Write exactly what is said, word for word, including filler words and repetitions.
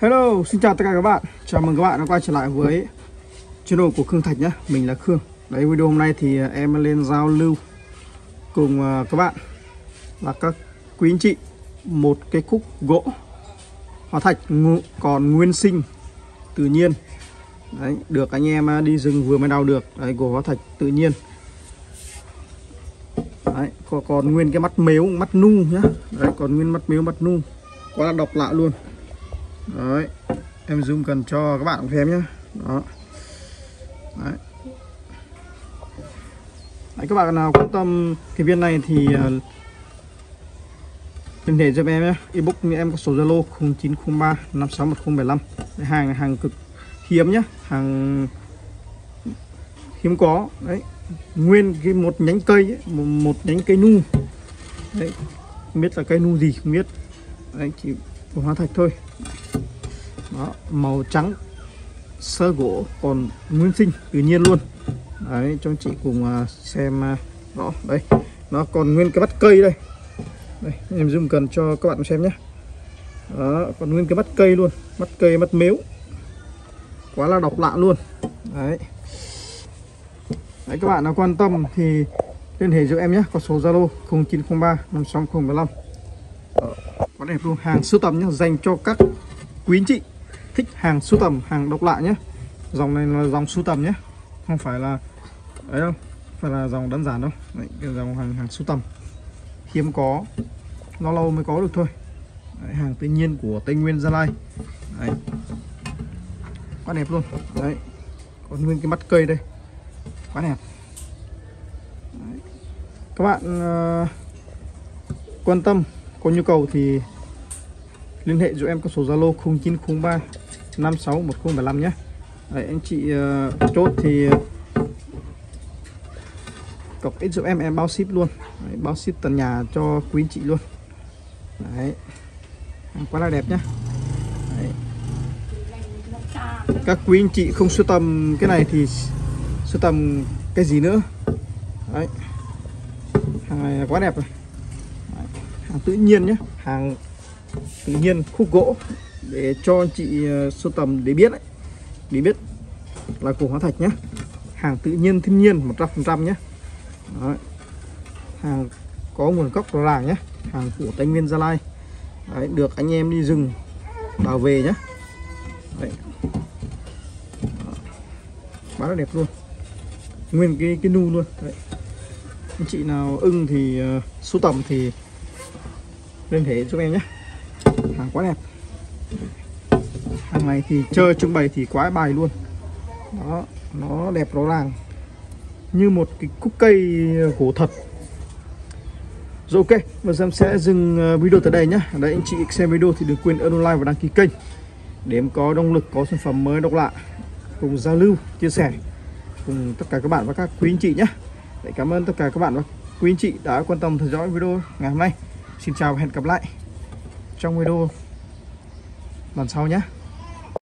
Hello, xin chào tất cả các bạn. Chào mừng các bạn đã quay trở lại với channel của Khương Thạch nhé. Mình là Khương. Đấy, video hôm nay thì em lên giao lưu cùng các bạn là các quý anh chị một cái khúc gỗ hóa thạch còn nguyên sinh tự nhiên. Đấy, được anh em đi rừng vừa mới đào được. Đấy, gỗ hóa thạch tự nhiên. Đấy, còn, còn nguyên cái mắt mếu, mắt nu nhá. Đấy, còn nguyên mắt mếu, mắt nu. Quá là độc lạ luôn. Đấy, em zoom cần cho các bạn xem nhé. Đó. Đấy. Đấy, các bạn nào quan tâm cái viên này thì uh, liên hệ giúp em nhé. Ebook như em có số Zalo không chín không ba năm sáu một không bảy năm. Hàng hàng cực hiếm nhá, hàng hiếm có. Đấy, nguyên cái một nhánh cây ấy, một, một nhánh cây nu. Đấy, không biết là cây nu gì không biết. Đấy, chỉ của hóa thạch thôi. Đó, màu trắng sơ gỗ còn nguyên sinh tự nhiên luôn. Đấy, cho anh chị cùng xem rõ. Đây, nó còn nguyên cái bắt cây đây. Đây, em zoom cần cho các bạn xem nhé. Đó, còn nguyên cái bắt cây luôn, bắt cây bắt mếu. Quá là độc lạ luôn. Đấy. Đấy, các bạn nào quan tâm thì liên hệ giúp em nhé, có số Zalo không chín không ba năm sáu không bảy năm. Quá đẹp luôn, hàng sưu tầm nhé, dành cho các quý anh chị thích hàng sưu tầm, hàng độc lạ nhé. Dòng này là dòng sưu tầm nhé, không phải là ấy đâu, phải là dòng đơn giản đâu. Đấy, cái dòng hàng hàng sưu tầm hiếm có, nó lâu mới có được thôi. Đấy, hàng tự nhiên của Tây Nguyên, Gia Lai. Đấy, quá đẹp luôn. Đấy, còn nguyên cái mắt cây đây, quá đẹp. Đấy, các bạn uh, quan tâm có nhu cầu thì liên hệ giúp em có số Zalo không chín không ba năm sáu một không bảy năm nhé. Đấy, anh chị uh, chốt thì uh, cọc ít giúp em, em bao ship luôn. Đấy, bao ship tận nhà cho quý anh chị luôn. Đấy, quá là đẹp nhé. Đấy, các quý anh chị không sưu tầm cái này thì sưu tầm cái gì nữa. Đấy, hàng này quá đẹp rồi. Đấy, hàng tự nhiên nhé, hàng tự nhiên khúc gỗ để cho anh chị sưu tầm để biết ấy. Để biết là cổ hóa thạch nhé, hàng tự nhiên thiên nhiên một trăm phần trăm nhé. Đấy, hàng có nguồn gốc rõ ràng nhé, hàng của Tây Nguyên, Gia Lai. Đấy, được anh em đi rừng đào về nhé. Đấy, quá là đẹp luôn, nguyên cái cái nu luôn. Đấy, anh chị nào ưng thì uh, sưu tầm thì liên hệ giúp em nhé, hàng quá đẹp. Hàng này thì chơi trưng bày thì quá bài luôn. Đó, nó đẹp rõ ràng như một cái khúc cây gỗ thật. Rồi, ok, bây giờ em sẽ dừng video tới đây nhé. Đấy, anh chị xem video thì đừng quên ấn like và đăng ký kênh để em có động lực có sản phẩm mới độc lạ cùng giao lưu chia sẻ cùng tất cả các bạn và các quý anh chị nhé. Để cảm ơn tất cả các bạn và quý anh chị đã quan tâm theo dõi video ngày hôm nay. Xin chào và hẹn gặp lại trong video lần sau nhé.